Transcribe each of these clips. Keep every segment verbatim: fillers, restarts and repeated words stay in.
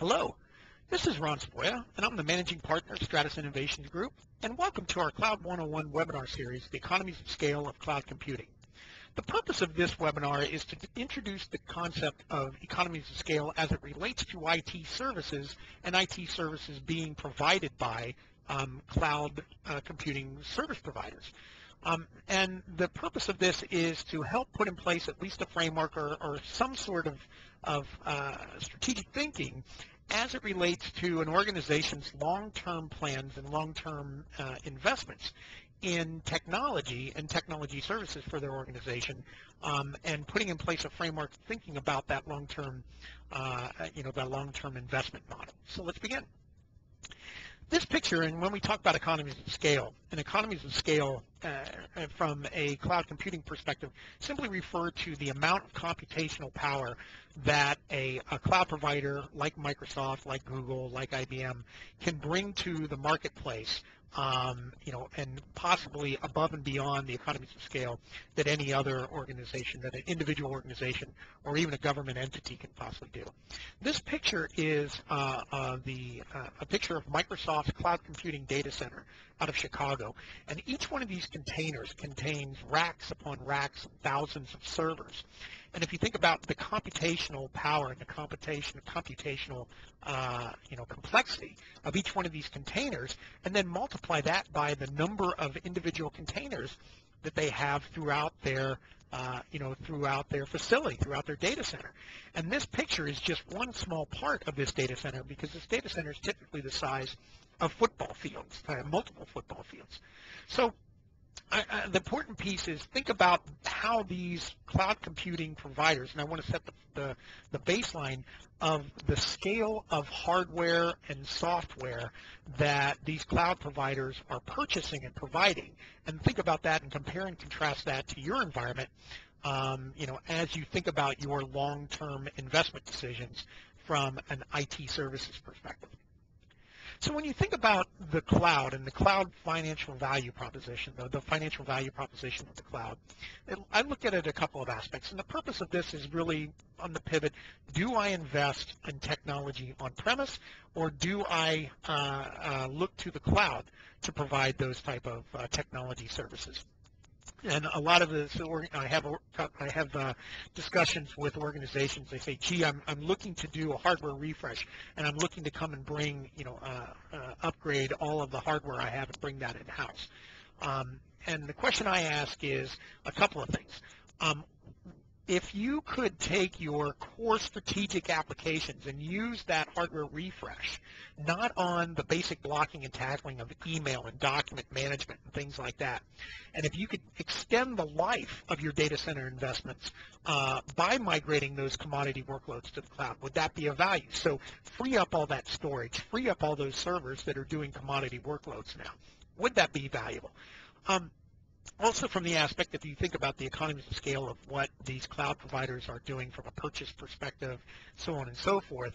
Hello, this is Ron Spoya, and I'm the Managing Partner of Stratus Innovations Group, and welcome to our Cloud one oh one webinar series, The Economies of Scale of Cloud Computing. The purpose of this webinar is to introduce the concept of economies of scale as it relates to I T services, and I T services being provided by um, cloud uh, computing service providers. Um, and the purpose of this is to help put in place at least a framework or, or some sort of, of uh, strategic thinking as it relates to an organization's long-term plans and long-term uh, investments in technology and technology services for their organization, um, and putting in place a framework thinking about that long-term, uh, you know, that long-term investment model. So let's begin. This picture, and when we talk about economies of scale, and economies of scale uh, from a cloud computing perspective simply refer to the amount of computational power that a, a cloud provider like Microsoft, like Google, like I B M can bring to the marketplace, um, you know, and possibly above and beyond the economies of scale that any other organization, that an individual organization or even a government entity can possibly do. This picture is uh, uh, the uh, a picture of Microsoft's cloud computing data center out of Chicago, and each one of these containers contains racks upon racks of thousands of servers. And if you think about the computational power and the computation, computational uh, you know, complexity of each one of these containers, and then multiply that by the number of individual containers that they have throughout their uh, you know, throughout their facility, throughout their data center. And this picture is just one small part of this data center, because this data center is typically the size of football fields, uh, multiple football fields. So I, I, the important piece is think about how these cloud computing providers, and I want to set the, the, the baseline of the scale of hardware and software that these cloud providers are purchasing and providing, and think about that and compare and contrast that to your environment, um, you know, as you think about your long-term investment decisions from an I T services perspective. So when you think about the cloud and the cloud financial value proposition, the, the financial value proposition of the cloud, it, I look at it a couple of aspects. And the purpose of this is really on the pivot, do I invest in technology on-premise, or do I uh, uh, look to the cloud to provide those type of uh, technology services? And a lot of this, I have I have uh, discussions with organizations. They say, "Gee, I'm I'm looking to do a hardware refresh, and I'm looking to come and bring, you know, uh, uh, upgrade all of the hardware I have and bring that in house." Um, and the question I ask is a couple of things. Um, If you could take your core strategic applications and use that hardware refresh, not on the basic blocking and tackling of email and document management and things like that, and if you could extend the life of your data center investments uh, by migrating those commodity workloads to the cloud, would that be of value? So free up all that storage, free up all those servers that are doing commodity workloads now. Would that be valuable? Um, Also, from the aspect that you think about the economies of scale of what these cloud providers are doing from a purchase perspective, so on and so forth,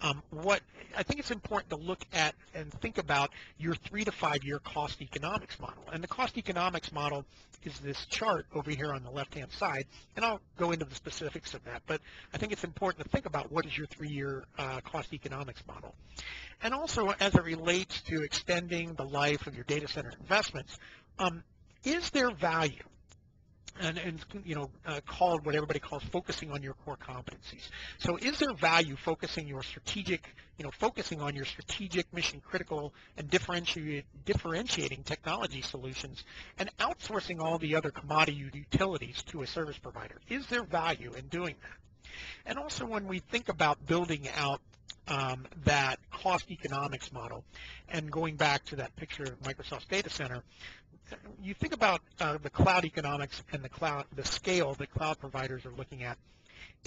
um, what I think it's important to look at and think about your three to five year cost economics model. And the cost economics model is this chart over here on the left-hand side, and I'll go into the specifics of that, but I think it's important to think about what is your three-year uh, cost economics model. And also, as it relates to extending the life of your data center investments, um, is there value, and, and you know, uh, called what everybody calls focusing on your core competencies. So is there value focusing your strategic, you know, focusing on your strategic mission critical and differentiate, differentiating technology solutions and outsourcing all the other commodity utilities to a service provider? Is there value in doing that? And also, when we think about building out Um, that cost economics model, and going back to that picture of Microsoft's data center, you think about uh, the cloud economics and the cloud, the scale that cloud providers are looking at.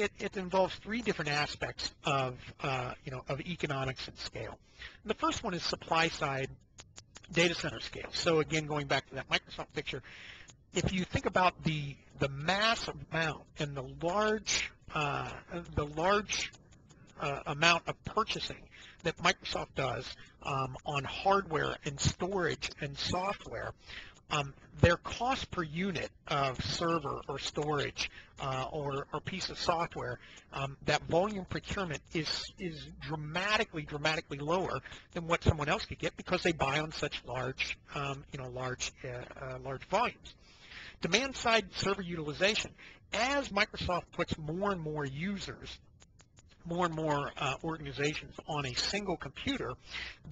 It, it involves three different aspects of uh, you know, of economics and scale. And the first one is supply side data center scale. So again, going back to that Microsoft picture, if you think about the the mass amount and the large uh, the large Uh, amount of purchasing that Microsoft does um, on hardware and storage and software, um, their cost per unit of server or storage uh, or, or piece of software, um, that volume procurement is is dramatically, dramatically lower than what someone else could get because they buy on such large, um, you know, large, uh, uh, large volumes. Demand side server utilization. As Microsoft puts more and more users, more and more uh, organizations on a single computer,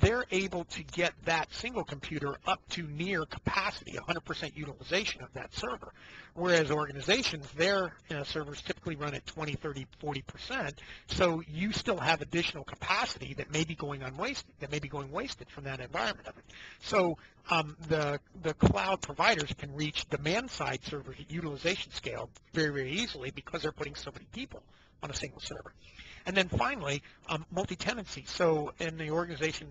they're able to get that single computer up to near capacity, one hundred percent utilization of that server. Whereas organizations, their you know, servers typically run at twenty, thirty, forty percent, so you still have additional capacity that may be going unwasted, that may be going wasted from that environment of it. So um, the, the cloud providers can reach demand-side server utilization scale very, very easily because they're putting so many people on a single server. And then finally, um, multi-tenancy. So in the organization,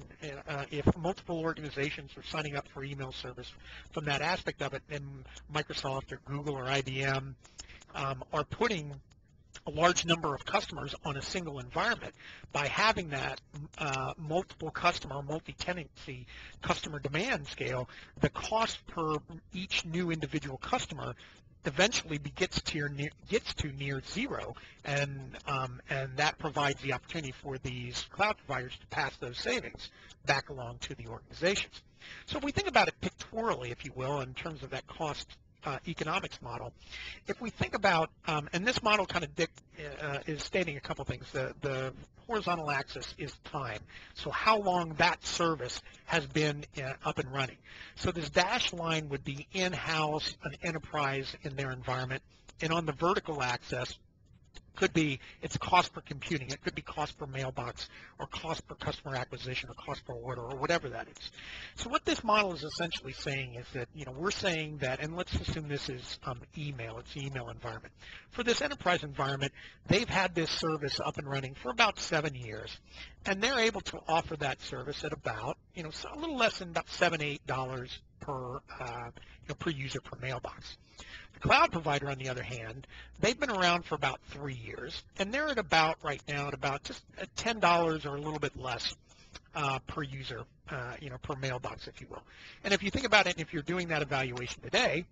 uh, if multiple organizations are signing up for email service from that aspect of it, then Microsoft or Google or I B M um, are putting a large number of customers on a single environment. By having that uh, multiple customer, multi-tenancy customer demand scale, the cost per each new individual customer eventually gets to, your near, gets to near zero, and um, and that provides the opportunity for these cloud providers to pass those savings back along to the organizations. So if we think about it pictorially, if you will, in terms of that cost uh, economics model, if we think about, um, and this model kind of dic uh, is stating a couple things. The, the horizontal axis is time, so how long that service has been uh, up and running. So this dashed line would be in-house, an enterprise in their environment, and on the vertical axis could be its cost per computing, it could be cost per mailbox, or cost per customer acquisition, or cost per order, or whatever that is. So what this model is essentially saying is that, you know, we're saying that, and let's assume this is um, email, it's the email environment. For this enterprise environment, they've had this service up and running for about seven years, and they're able to offer that service at about, you know, a little less than about seven, eight dollars per, uh, you know, per user per mailbox. The cloud provider, on the other hand, they've been around for about three years, and they're at about right now at about just ten dollars or a little bit less uh, per user, uh, you know, per mailbox, if you will. And if you think about it, if you're doing that evaluation today,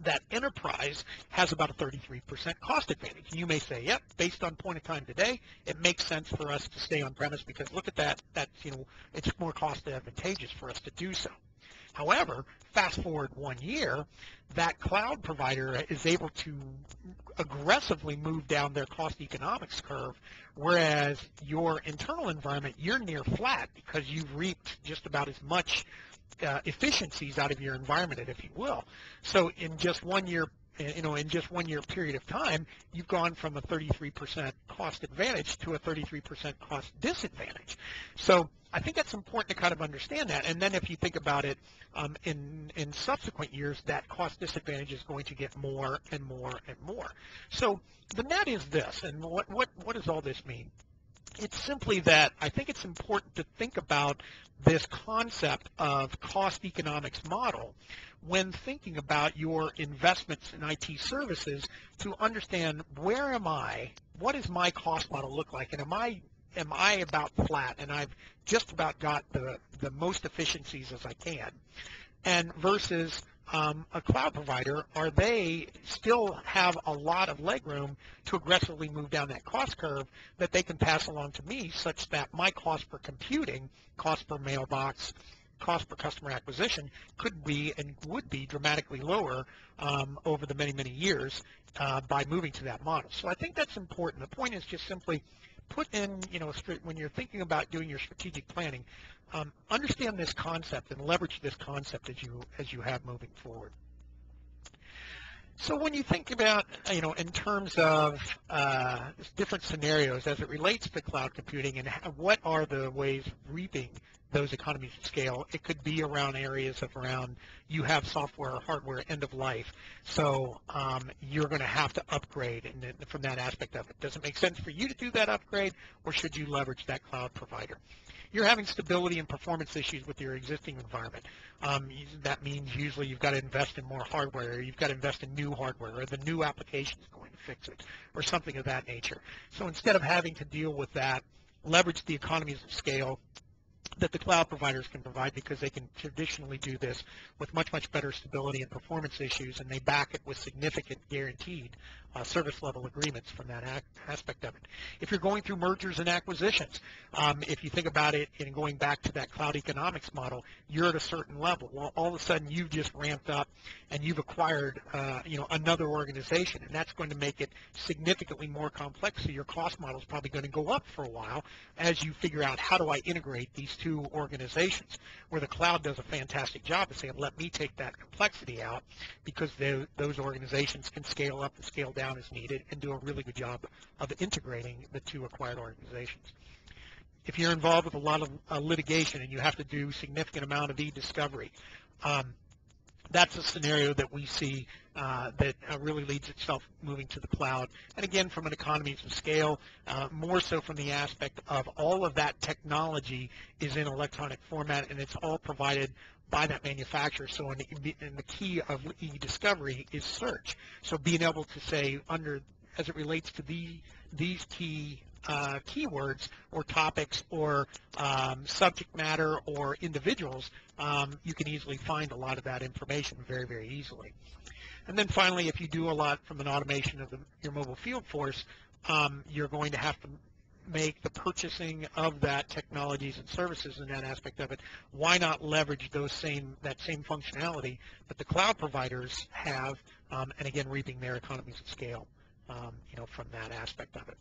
that enterprise has about a thirty-three percent cost advantage. You may say, yep, based on point of time today, it makes sense for us to stay on premise because look at that, that's, you know, it's more cost advantageous for us to do so. However, fast forward one year, that cloud provider is able to aggressively move down their cost economics curve, whereas your internal environment, you're near flat because you've reaped just about as much uh, efficiencies out of your environment, if you will. So in just one year, you know, in just one year period of time, you've gone from a thirty-three percent cost advantage to a thirty-three percent cost disadvantage. So I think that's important to kind of understand that. And then if you think about it, um, in, in subsequent years, that cost disadvantage is going to get more and more and more. So the net is this, and what, what, what does all this mean? It's simply that I think it's important to think about this concept of cost economics model when thinking about your investments in I T services to understand where am I, what does my cost model look like, and am I am I about flat and I've just about got the, the most efficiencies as I can, and versus Um, a cloud provider, are they still have a lot of legroom to aggressively move down that cost curve that they can pass along to me such that my cost per computing, cost per mailbox, cost per customer acquisition could be and would be dramatically lower um, over the many, many years uh, by moving to that model. So I think that's important. The point is just simply put in, you know, when you're thinking about doing your strategic planning, Um, understand this concept and leverage this concept as you as you have moving forward. So when you think about, you know, in terms of uh, different scenarios as it relates to cloud computing and how, what are the ways of reaping those economies of scale, it could be around areas of around you have software or hardware end of life, so um, you're going to have to upgrade, and then from that aspect of it, does it make sense for you to do that upgrade, or should you leverage that cloud provider? You're having stability and performance issues with your existing environment. Um, that means usually you've got to invest in more hardware, or you've got to invest in new hardware, or the new application is going to fix it, or something of that nature. So instead of having to deal with that, leverage the economies of scale that the cloud providers can provide, because they can traditionally do this with much, much better stability and performance issues, and they back it with significant guaranteed uh, service level agreements from that aspect of it. If you're going through mergers and acquisitions, um, if you think about it in going back to that cloud economics model, you're at a certain level. Well, all of a sudden you've just ramped up and you've acquired uh, you know, another organization, and that's going to make it significantly more complex, so your cost model is probably going to go up for a while as you figure out, how do I integrate these two organizations? Where the cloud does a fantastic job of saying, let me take that complexity out, because they, those organizations can scale up and scale down as needed and do a really good job of integrating the two acquired organizations. If you're involved with a lot of uh, litigation and you have to do significant amount of e-discovery, um, that's a scenario that we see uh, that uh, really leads itself moving to the cloud. And again, from an economies of scale, uh, more so from the aspect of all of that technology is in electronic format and it's all provided by that manufacturer. So in the, in the key of e-discovery is search. So being able to say, under, as it relates to the, these key Uh, keywords or topics or um, subject matter or individuals, um, you can easily find a lot of that information very, very easily. And then finally, if you do a lot from an automation of the, your mobile field force, um, you're going to have to make the purchasing of that technologies and services in that aspect of it. Why not leverage those same that same functionality that the cloud providers have, um, and again, reaping their economies of scale, um, you know, from that aspect of it.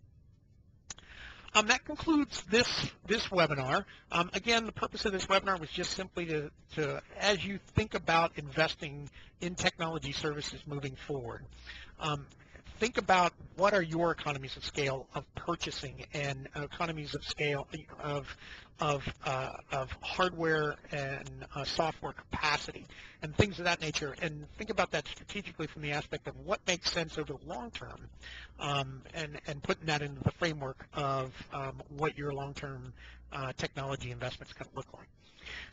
Um, that concludes this this webinar. Um, again, the purpose of this webinar was just simply to, to, as you think about investing in technology services moving forward, um, think about what are your economies of scale of purchasing and economies of scale of of, uh, of hardware and uh, software capacity and things of that nature, and think about that strategically from the aspect of what makes sense over the long term, um, and, and putting that into the framework of um, what your long-term uh, technology investments kind of look like.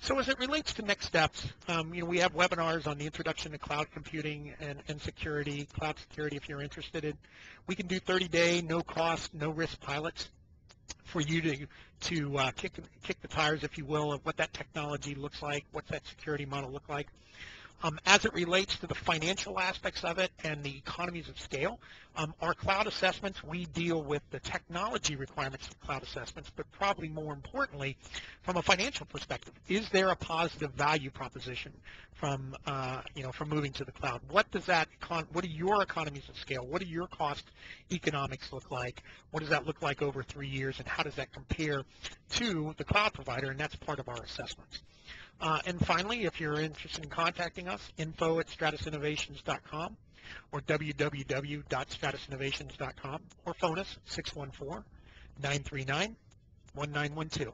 So as it relates to next steps, um, you know, we have webinars on the introduction to cloud computing and, and security, cloud security if you're interested in. We can do thirty day, no cost, no risk pilots for you to, to uh, kick, kick the tires, if you will, of what that technology looks like, what's that security model look like. Um, as it relates to the financial aspects of it and the economies of scale, um, our cloud assessments, we deal with the technology requirements of cloud assessments, but probably more importantly, from a financial perspective, is there a positive value proposition from, uh, you know, from moving to the cloud? What does that, econ what are your economies of scale? What do your cost economics look like? What does that look like over three years, and how does that compare to the cloud provider? And that's part of our assessments. Uh, and finally, if you're interested in contacting us, info at stratus innovations dot com or w w w dot stratus innovations dot com, or phone us six one four, nine three nine, one nine one two.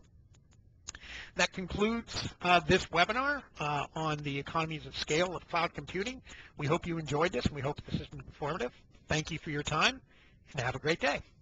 That concludes uh, this webinar uh, on the economies of scale of cloud computing. We hope you enjoyed this, and we hope this has been informative. Thank you for your time, and have a great day.